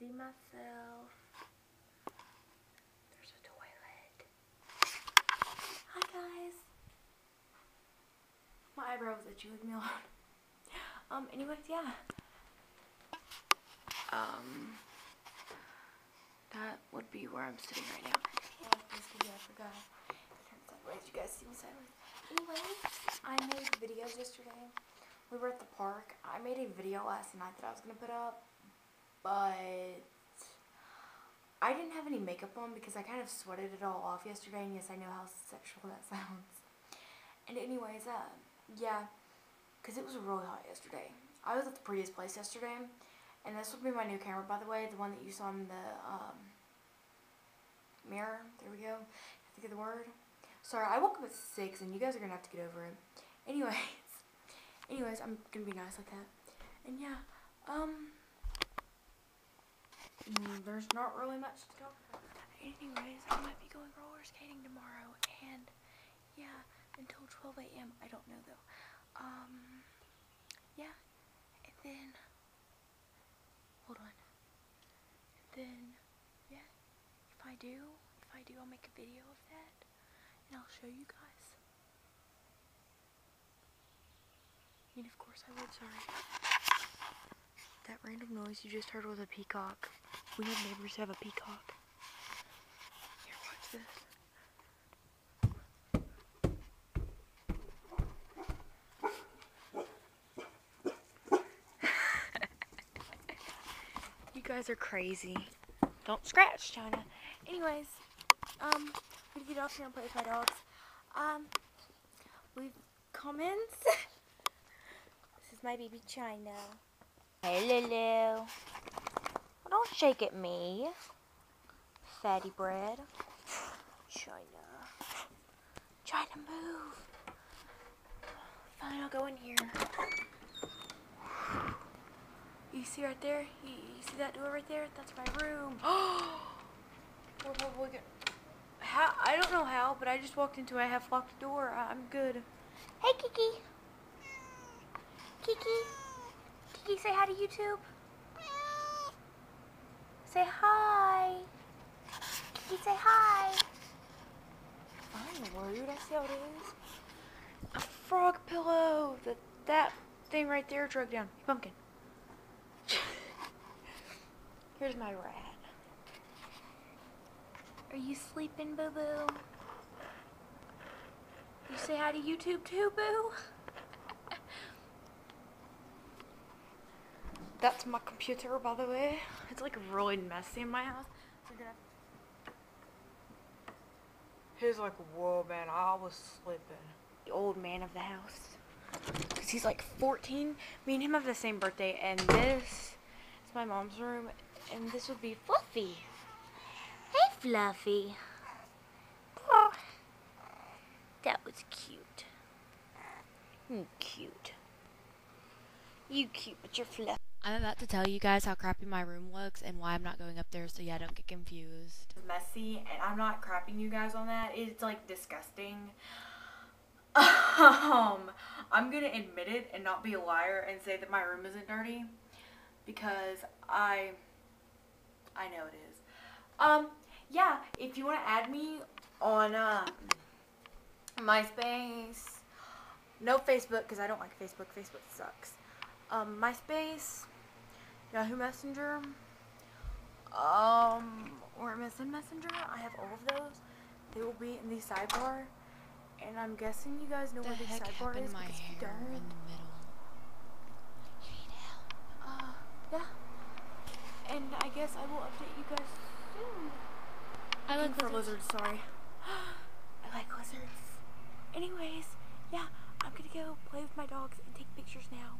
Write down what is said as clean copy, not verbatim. see myself. There's a toilet. Hi guys. My eyebrow was itchy, leave me alone. Anyways, yeah. That would be where I'm sitting right now. Yeah, I forgot. Sideways, you guys see me sideways. Anyways, I made videos yesterday. We were at the park. I made a video last night that I was going to put up, but I didn't have any makeup on because I kind of sweated it all off yesterday, and yes, I know how sexual that sounds. And anyways, yeah, because it was really hot yesterday. I was at the prettiest place yesterday, and this will be my new camera, by the way, the one that you saw in the mirror. There we go. I have to get the word. Sorry, I woke up at 6, and you guys are going to have to get over it. Anyways, I'm gonna be nice like that. And yeah, there's not really much to talk about. Anyways, I might be going roller skating tomorrow, and yeah, until 12 a.m. I don't know though. Yeah, and then hold on. And then yeah, if I do, I'll make a video of that, and I'll show you guys. I mean, of course I would, sorry. That random noise you just heard was a peacock. We have neighbors who have a peacock. Here, watch this. You guys are crazy. Don't scratch, China. Anyways, we get off here and play with my dogs. Leave comments. My baby China. Hey Lulu. Don't shake at me. Fatty bread. China. China, move. Fine, I'll go in here. You see right there? You see that door right there? That's my room. Oh! We're probably good. How? I don't know how, but I just walked into a half-locked door. I'm good. Hey Kiki. Kiki? Kiki, say hi to YouTube. Say hi. Kiki, say hi. I'm worried. I see how it is. A frog pillow. That thing right there dragged down. Hey, pumpkin. Here's my rat. Are you sleeping, boo-boo? You say hi to YouTube too, boo? That's my computer, by the way. It's like really messy in my house. He's like, whoa, man, I was sleeping. The old man of the house. Because he's like 14. Me and him have the same birthday. And this is my mom's room. And this would be Fluffy. Hey, Fluffy. Oh, that was cute. You cute. You cute, but you're fluffy. I'm about to tell you guys how crappy my room looks and why I'm not going up there, so yeah, don't get confused. It's messy, and I'm not crapping you guys on that. It's, like, disgusting. I'm gonna admit it and not be a liar and say that my room isn't dirty, because I know it is. Yeah, if you want to add me on, MySpace, no Facebook, because I don't like Facebook. Facebook sucks. MySpace, Yahoo Messenger, or MSN Messenger. I have all of those. They will be in the sidebar, and I'm guessing you guys know where the sidebar is, because if you don't, in the middle. You need help. Yeah. And I guess I will update you guys soon. I like lizards. Sorry. I like lizards. Anyways, yeah, I'm gonna go play with my dogs and take pictures now.